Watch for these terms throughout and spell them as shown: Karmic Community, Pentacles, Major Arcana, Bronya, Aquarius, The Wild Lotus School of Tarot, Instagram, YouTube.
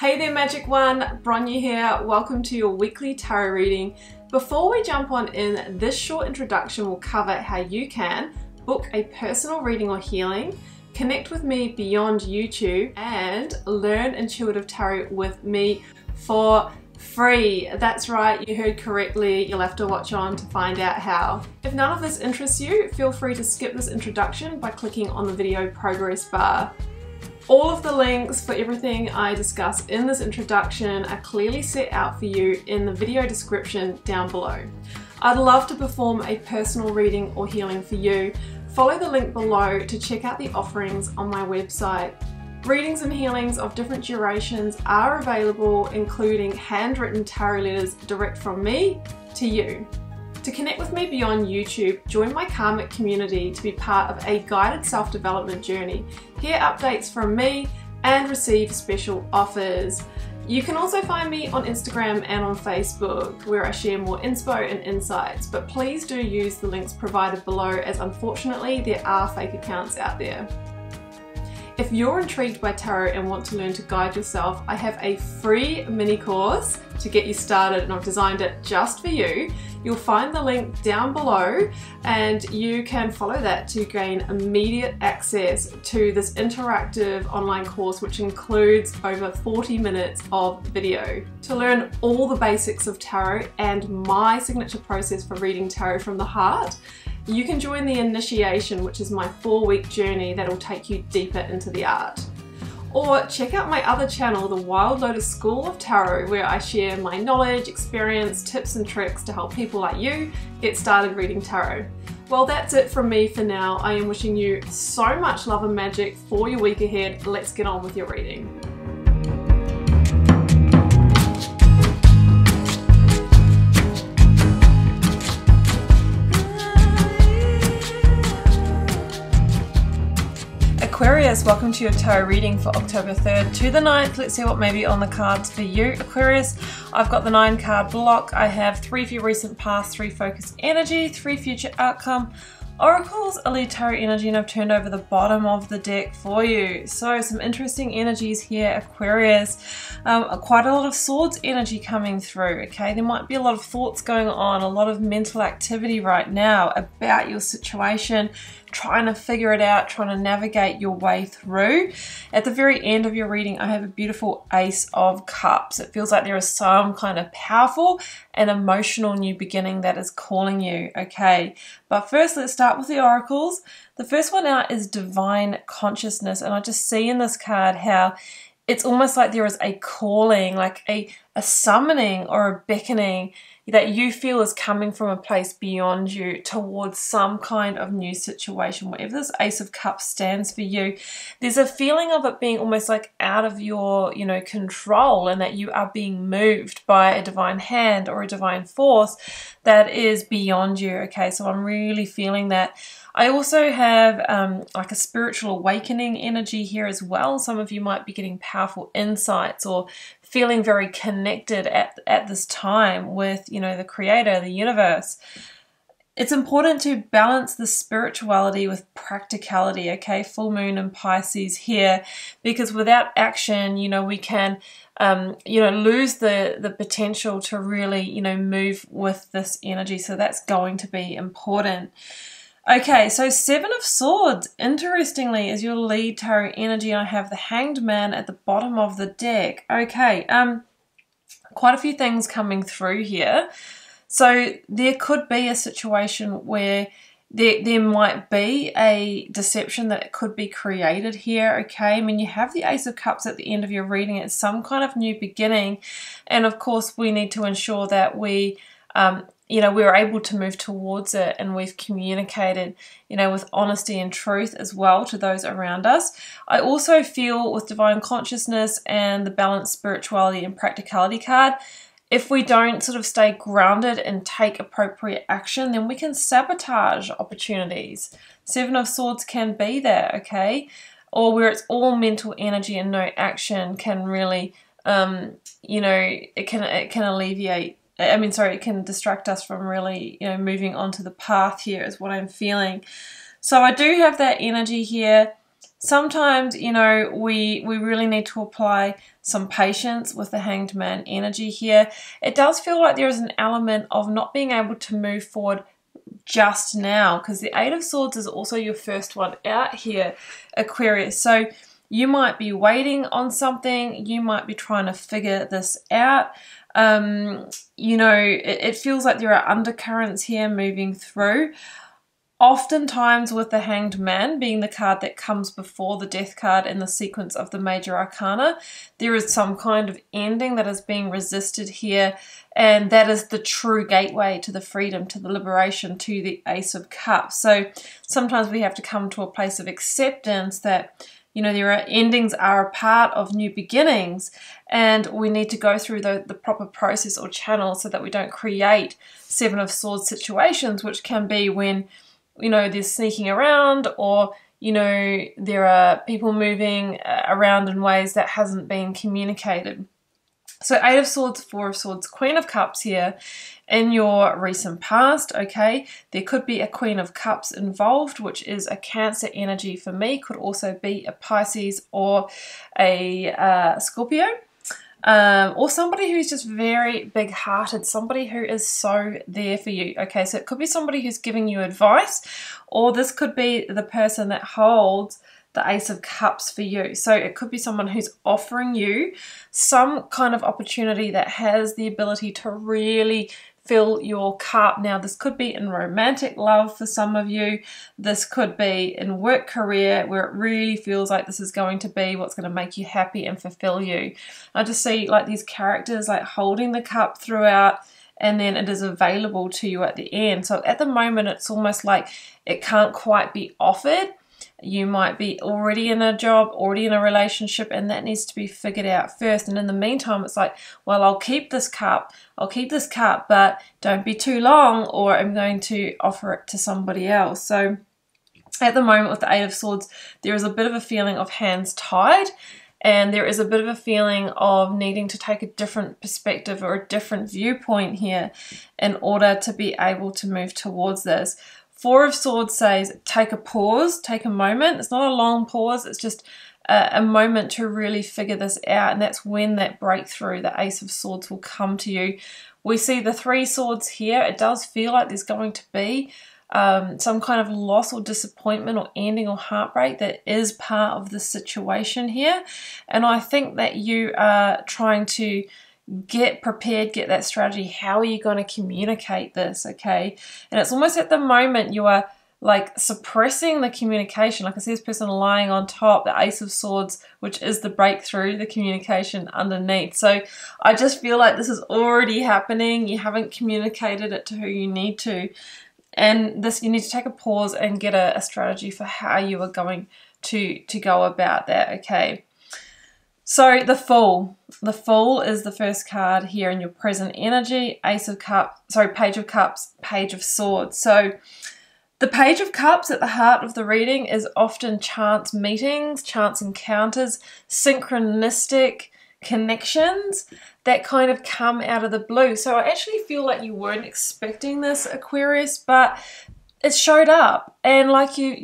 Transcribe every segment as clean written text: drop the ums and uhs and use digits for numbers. Hey there Magic One, Bronya here, welcome to your weekly tarot reading. Before we jump on in, this short introduction will cover how you can book a personal reading or healing, connect with me beyond YouTube, and learn intuitive tarot with me for free. That's right, you heard correctly, you'll have to watch on to find out how. If none of this interests you, feel free to skip this introduction by clicking on the video progress bar. All of the links for everything I discuss in this introduction are clearly set out for you in the video description down below. I'd love to perform a personal reading or healing for you. Follow the link below to check out the offerings on my website. Readings and healings of different durations are available, including handwritten tarot letters direct from me to you. To connect with me beyond YouTube, join my karmic community to be part of a guided self-development journey, hear updates from me, and receive special offers. You can also find me on Instagram and on Facebook, where I share more inspo and insights, but please do use the links provided below, as unfortunately there are fake accounts out there. If you're intrigued by tarot and want to learn to guide yourself, I have a free mini course to get you started, and I've designed it just for you. You'll find the link down below and you can follow that to gain immediate access to this interactive online course, which includes over 40 minutes of video. To learn all the basics of tarot and my signature process for reading tarot from the heart, you can join the initiation, which is my 4-week journey that'll take you deeper into the art. Or check out my other channel, The Wild Lotus School of Tarot, where I share my knowledge, experience, tips and tricks to help people like you get started reading tarot. Well, that's it from me for now. I am wishing you so much love and magic for your week ahead. Let's get on with your reading. Aquarius, welcome to your tarot reading for October 3rd to the 9th. Let's see what may be on the cards for you, Aquarius. I've got the 9 card block. I have 3 for your recent past, 3 focused energy, 3 future outcome, oracles, a lead tarot energy, and I've turned over the bottom of the deck for you. So some interesting energies here, Aquarius. Quite a lot of swords energy coming through, okay? There might be a lot of thoughts going on, a lot of mental activity right now about your situation, trying to figure it out, trying to navigate your way through. At the very end of your reading, I have a beautiful Ace of Cups. It feels like there is some kind of powerful and emotional new beginning that is calling you, okay? But first, let's start with the oracles. The first one out is Divine Consciousness, and I just see in this card how it's almost like there is a calling, like a summoning or a beckoning that you feel is coming from a place beyond you towards some kind of new situation. Whatever this Ace of Cups stands for you, there's a feeling of it being almost like out of your, control, and that you are being moved by a divine hand or a divine force that is beyond you, okay? So I'm really feeling that. I also have like a spiritual awakening energy here as well. Some of you might be getting powerful insights or feeling very connected at this time with, the creator, the universe. It's important to balance the spirituality with practicality, okay? Full moon in Pisces here, because without action, we can, lose the potential to really, move with this energy. So that's going to be important. Okay, so 7 of Swords, interestingly, is your lead tarot energy, and I have the Hanged Man at the bottom of the deck. Okay, quite a few things coming through here. So there could be a situation where there might be a deception that could be created here, okay? I mean, you have the Ace of Cups at the end of your reading. It's some kind of new beginning, and of course we need to ensure that we we're able to move towards it, and we've communicated, with honesty and truth as well to those around us. I also feel with Divine Consciousness and the balanced spirituality and practicality card, if we don't sort of stay grounded and take appropriate action, then we can sabotage opportunities. 7 of Swords can be there, okay? Or where it's all mental energy and no action can really, it can alleviate, it can distract us from really, moving onto the path here is what I'm feeling. So I do have that energy here. Sometimes, you know, we really need to apply some patience with the Hanged Man energy here. It does feel like there is an element of not being able to move forward just now, because the Eight of Swords is also your first one out here, Aquarius. So you might be waiting on something, you might be trying to figure this out. You know, it feels like there are undercurrents here moving through. Oftentimes with the Hanged Man being the card that comes before the Death card in the sequence of the Major Arcana, there is some kind of ending that is being resisted here, and that is the true gateway to the freedom, to the liberation, to the Ace of Cups. So sometimes we have to come to a place of acceptance that, you know, there are endings are a part of new beginnings, and we need to go through the proper process or channel so that we don't create Seven of Swords situations, which can be when, you know, there's sneaking around, or, you know, there are people moving around in ways that hasn't been communicated. So Eight of Swords, Four of Swords, Queen of Cups here in your recent past, okay? There could be a Queen of Cups involved, which is a Cancer energy for me, could also be a Pisces or a Scorpio, or somebody who's just very big-hearted, somebody who is so there for you, okay? So it could be somebody who's giving you advice, or this could be the person that holds the Ace of Cups for you. So it could be someone who's offering you some kind of opportunity that has the ability to really fill your cup. Now, this could be in romantic love for some of you. This could be in work career, where it really feels like this is going to be what's going to make you happy and fulfill you. I just see like these characters like holding the cup throughout, and then it is available to you at the end. So at the moment, it's almost like it can't quite be offered. You might be already in a job, already in a relationship, and that needs to be figured out first. And in the meantime, it's like, well, I'll keep this cup, but don't be too long, or I'm going to offer it to somebody else. So at the moment with the Eight of Swords, there is a bit of a feeling of hands tied, and there is a bit of a feeling of needing to take a different perspective or a different viewpoint here in order to be able to move towards this. Four of Swords says take a pause, take a moment. It's not a long pause, it's just a moment to really figure this out, and that's when that breakthrough, the Ace of Swords, will come to you. We see the Three of Swords here. It does feel like there's going to be some kind of loss or disappointment or ending or heartbreak that is part of the situation here, and I think that you are trying to get prepared, get that strategy. How are you going to communicate this, okay? And it's almost at the moment you are like suppressing the communication. Like I see this person lying on top, the Ace of Swords, which is the breakthrough, the communication underneath. So I just feel like this is already happening. You haven't communicated it to who you need to. And this, you need to take a pause and get a strategy for how you are going to go about that, okay? So the Fool. The Fool is the first card here in your present energy. Ace of Cups, sorry, Page of Cups, Page of Swords. So the Page of Cups at the heart of the reading is often chance meetings, chance encounters, synchronistic connections that kind of come out of the blue. So I actually feel like you weren't expecting this, Aquarius, but it showed up, and like you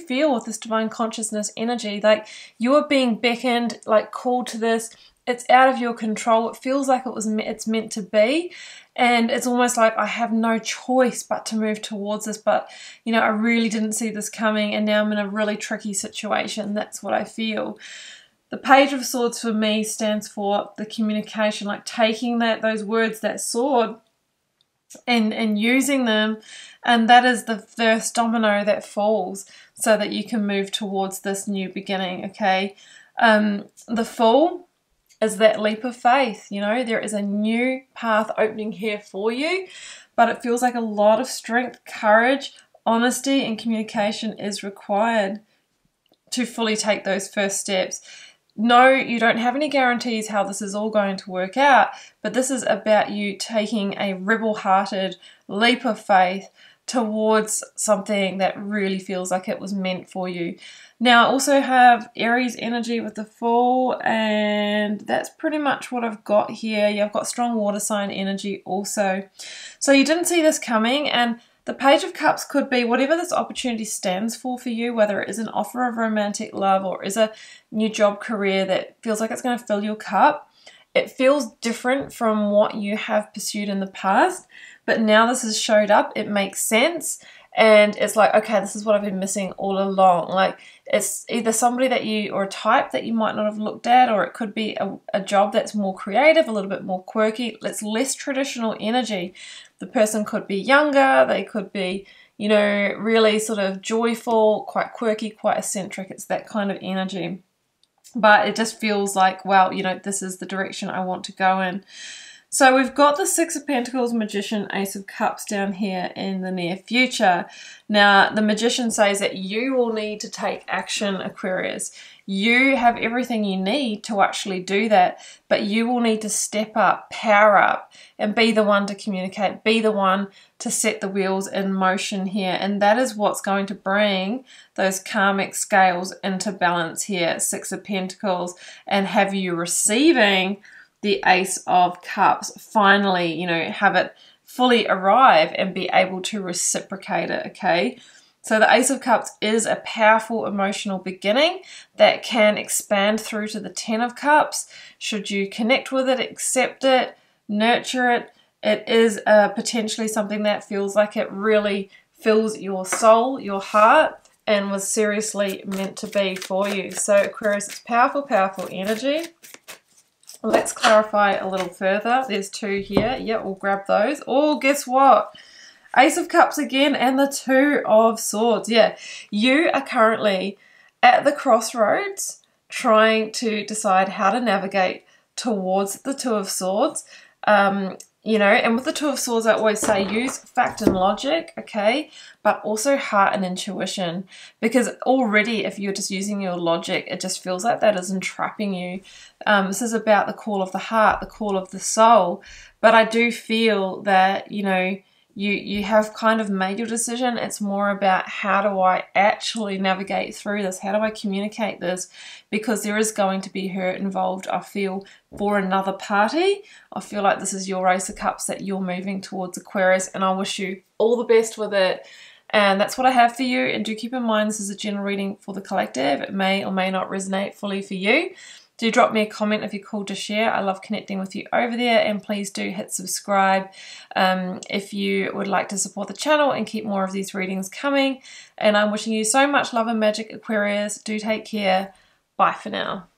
feel with this divine consciousness energy, like you are being beckoned, like called to this. It's out of your control. It feels like it's meant to be, and it's almost like I have no choice but to move towards this. But you know, I really didn't see this coming, and now I'm in a really tricky situation. That's what I feel. The Page of Swords for me stands for the communication, like taking those words, that sword, and using them, and that is the first domino that falls so that you can move towards this new beginning, okay? The Fool is that leap of faith. You know, there is a new path opening here for you, but it feels like a lot of strength, courage, honesty, and communication is required to fully take those first steps. No, you don't have any guarantees how this is all going to work out, but this is about you taking a rebel-hearted leap of faith towards something that really feels like it was meant for you. Now, I also have Aries energy with the Fool, and that's pretty much what I've got here. Yeah, I've got strong water sign energy also. So you didn't see this coming, and The Page of Cups could be whatever this opportunity stands for you, whether it is an offer of romantic love or is a new job career that feels like it's going to fill your cup. It feels different from what you have pursued in the past, but now this has showed up, it makes sense, and it's like, okay, this is what I've been missing all along. Like, it's either somebody that you, or a type that you might not have looked at, or it could be a job that's more creative, a little bit more quirky, it's less traditional energy. The person could be younger, they could be, you know, really sort of joyful, quite quirky, quite eccentric. It's that kind of energy. But it just feels like, well, you know, this is the direction I want to go in. So we've got the Six of Pentacles, Magician, Ace of Cups down here in the near future. Now, the Magician says that you will need to take action, Aquarius. You have everything you need to actually do that, but you will need to step up, power up, and be the one to communicate, be the one to set the wheels in motion here. And that is what's going to bring those karmic scales into balance here, Six of Pentacles, and have you receiving the Ace of Cups, finally, you know, have it fully arrive and be able to reciprocate it, okay? So the Ace of Cups is a powerful emotional beginning that can expand through to the Ten of Cups. Should you connect with it, accept it, nurture it, it is potentially something that feels like it really fills your soul, your heart, and was seriously meant to be for you. So Aquarius, it's powerful, powerful energy. Let's clarify a little further. There's two here. Yeah, we'll grab those. Oh, guess what? Ace of Cups again and the Two of Swords. Yeah, you are currently at the crossroads trying to decide how to navigate towards the Two of Swords. You know, and with the Two of Swords, I always say use fact and logic, okay, but also heart and intuition, because already if you're just using your logic, it just feels like that is entrapping you. This is about the call of the heart, the call of the soul, but I do feel that, you know, you have kind of made your decision. It's more about how do I actually navigate through this? How do I communicate this? Because there is going to be hurt involved, I feel, for another party. I feel like this is your Ace of Cups that you're moving towards, Aquarius, and I wish you all the best with it. And that's what I have for you. And do keep in mind, this is a general reading for the collective. It may or may not resonate fully for you. Do drop me a comment if you're called to share. I love connecting with you over there, and please do hit subscribe if you would like to support the channel and keep more of these readings coming. And I'm wishing you so much love and magic, Aquarius. Do take care. Bye for now.